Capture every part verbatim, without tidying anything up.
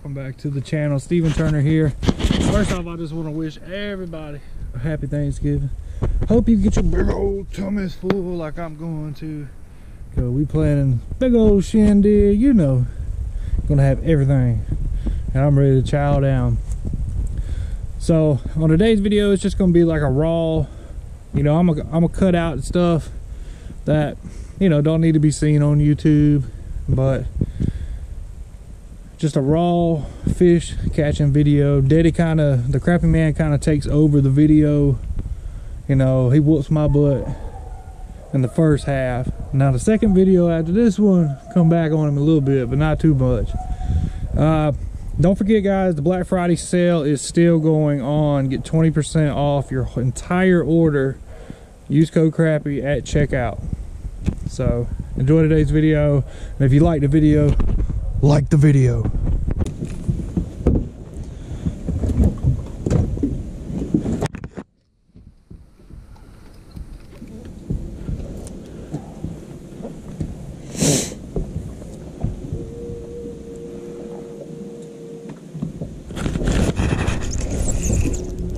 Welcome back to the channel. Steven Turner here. First off, I just want to wish everybody a happy Thanksgiving. Hope you get your big old tummies full like I'm going to. Cause we planning big old shindig, you know. Gonna have everything. And I'm ready to chow down. So on today's video, it's just gonna be like a raw, you know, I'm gonna cut out stuff that, you know, don't need to be seen on YouTube, but just a raw fish catching video. Daddy kind of, the crappie man kind of takes over the video. You know, he whoops my butt in the first half. Now the second video after this one, come back on him a little bit, but not too much. Uh, don't forget guys, the Black Friday sale is still going on. Get twenty percent off your entire order. Use code crappie at checkout. So enjoy today's video. And if you like the video, like the video.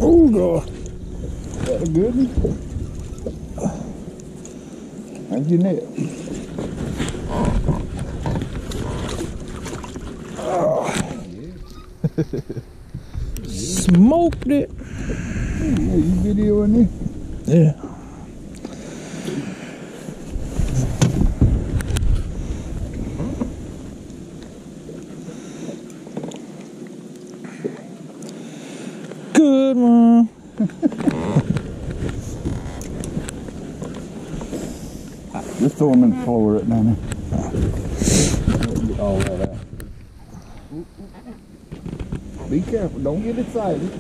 Oh God, is that a good one? How'd you net? Smoked it. Yeah, you videoing it? Yeah. Good one. Just throw them in the floor right now. Get all that out. Be careful, don't get excited.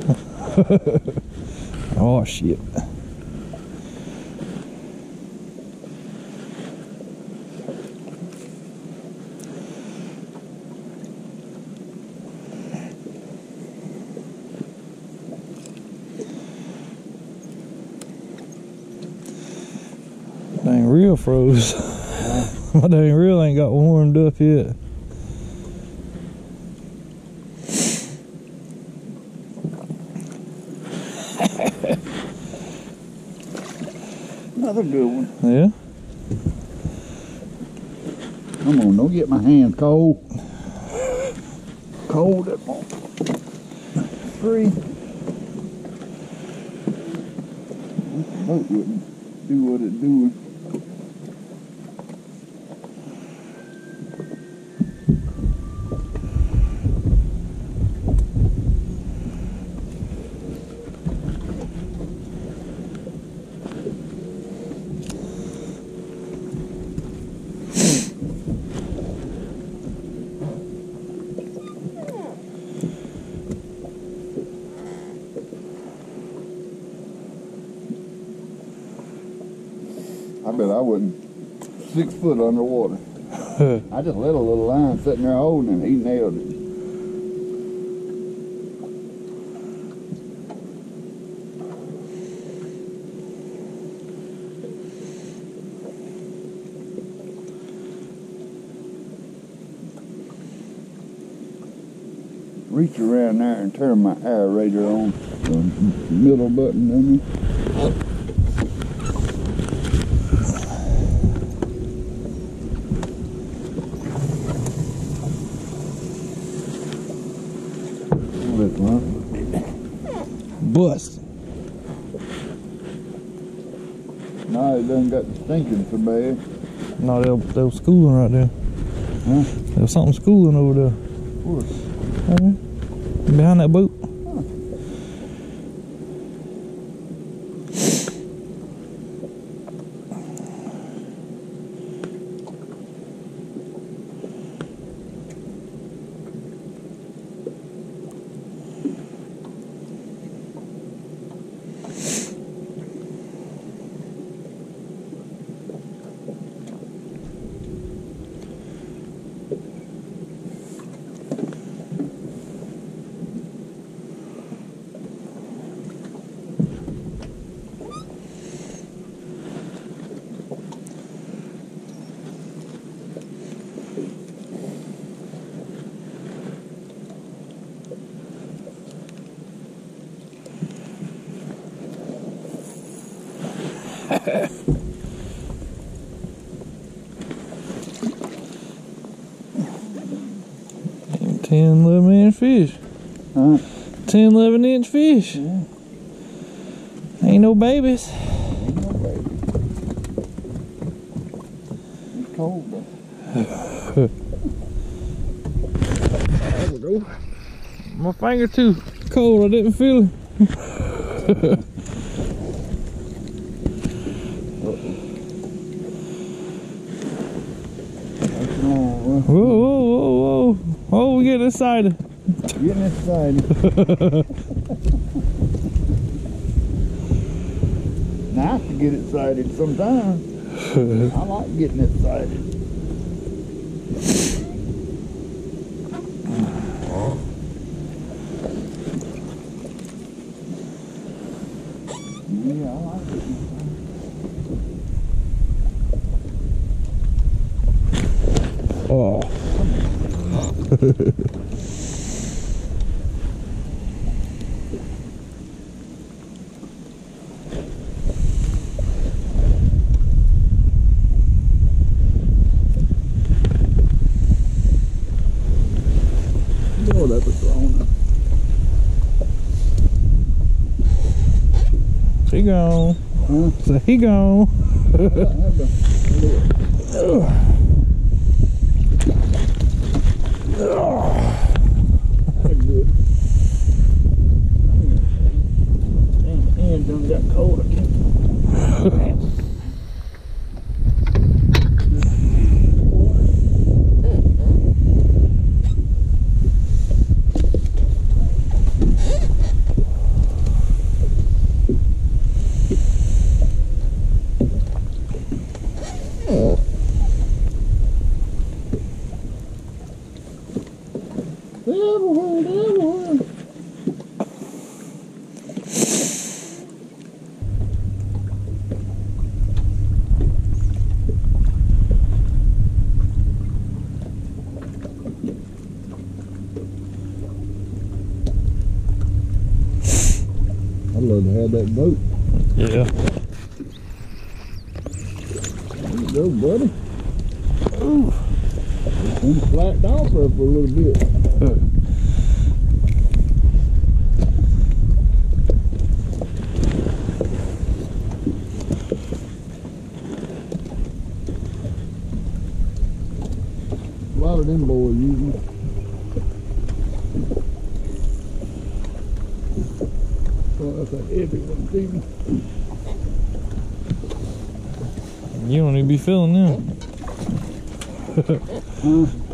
Oh shit. Dang, real froze. My dang reel ain't got warmed up yet. Another good one. Yeah. Come on, don't get my hands cold. Cold at all. Three. I hope it wouldn't do what it's doing. I bet I wasn't six foot underwater. I just let a little line sitting there holding it. He nailed it. Reach around there and turn my aerator on. The middle button on me. Bust. No, it doesn't got the stinking so bad. No, they were, they were schooling right there. Huh? There was something schooling over there. Of course. Right behind that boat. ten, eleven inch fish. Huh? ten, eleven inch fish. Yeah. Ain't no babies. Ain't no babies. It's cold, bro. There we go. My finger too cold, I didn't feel it. Whoa, whoa, whoa, whoa. Oh, we getting excited. Getting excited. Now I have to get excited sometimes. I like getting excited. Yeah, I like it. Oh. Oh, that was wrong. She gone. Huh? So he gone. That's good. Damn, the end done got cold. I can't. I'd love to have that boat. Yeah. There you go, buddy. Ooh. It's been flacked off there for a little bit. Huh. A lot of them boys using. Well, that's a heavy one, Stevie. You don't even be feeling them. Huh?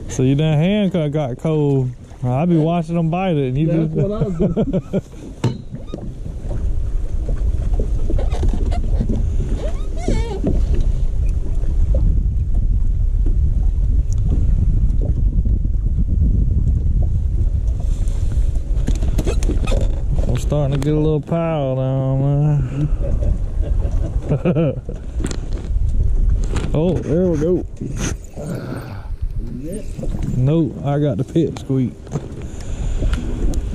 So you damn hand cut got cold. I'd be watching them bite it, and you that's just. That's what I was doing. I'm starting to get a little piled on there. Oh, there we go. No, I got the pip squeak.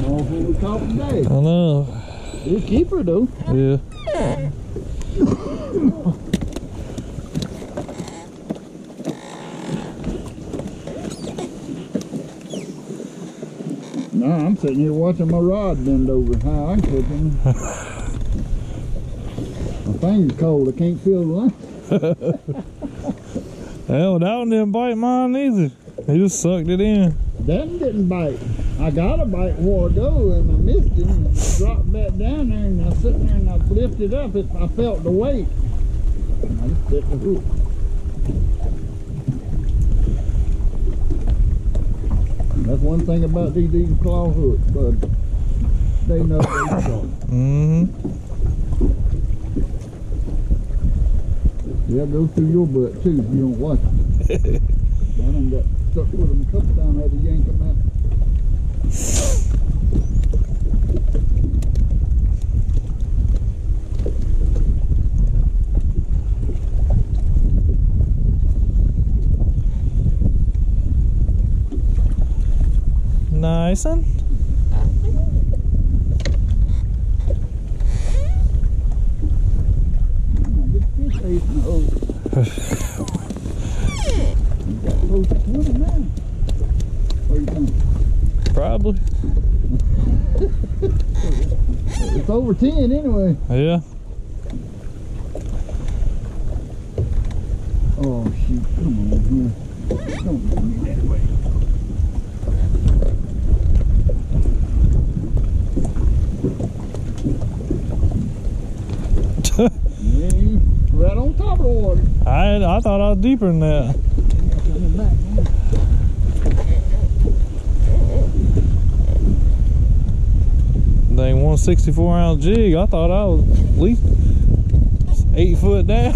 All we caught today. I know. Good keeper though. Yeah. No, nah, I'm sitting here watching my rod bend over. How I'm cooking. My finger's cold. I can't feel the line. Hell, that one didn't bite mine either. He just sucked it in. That one didn't bite. I got a bite a while ago and I missed it and I dropped back down there and I was sitting there and I lifted up. It, I felt the weight. And I just set the hook. That's one thing about these, these claw hooks, bud. They know they caught. Mm-hmm. They'll go through your butt too if you don't watch it. I done got stuck with them a couple times, I had to yank them out. Nice one. Good fish eating. Oh. Close to twenty now. Where are you going? probably. It's over ten anyway. Yeah. Oh shoot, come on here. Don't get me that way. Yeah, right on top of the water. I I thought I was deeper than that. They one sixty-four ounce jig. I thought I was at least eight foot down.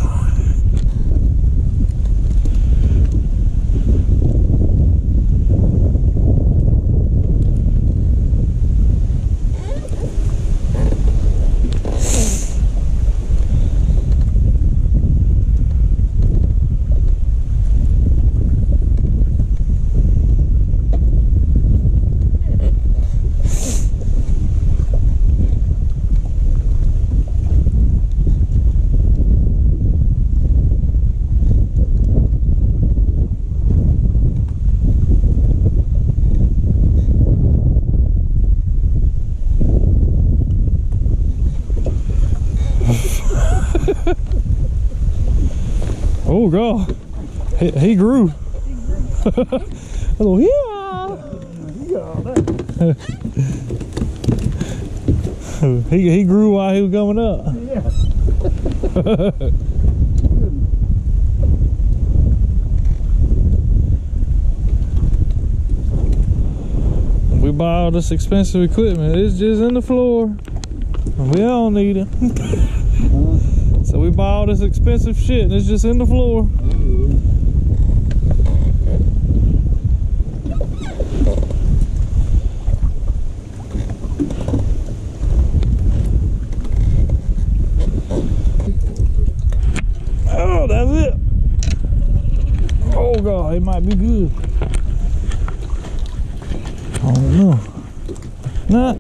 Oh God, he, he grew. Oh yeah, he he grew while he was coming up. Yeah. We buy all this expensive equipment. It's just in the floor. We all need it. So we buy all this expensive shit and it's just in the floor. Oh, that's it. Oh God, it might be good. I don't know. Nah.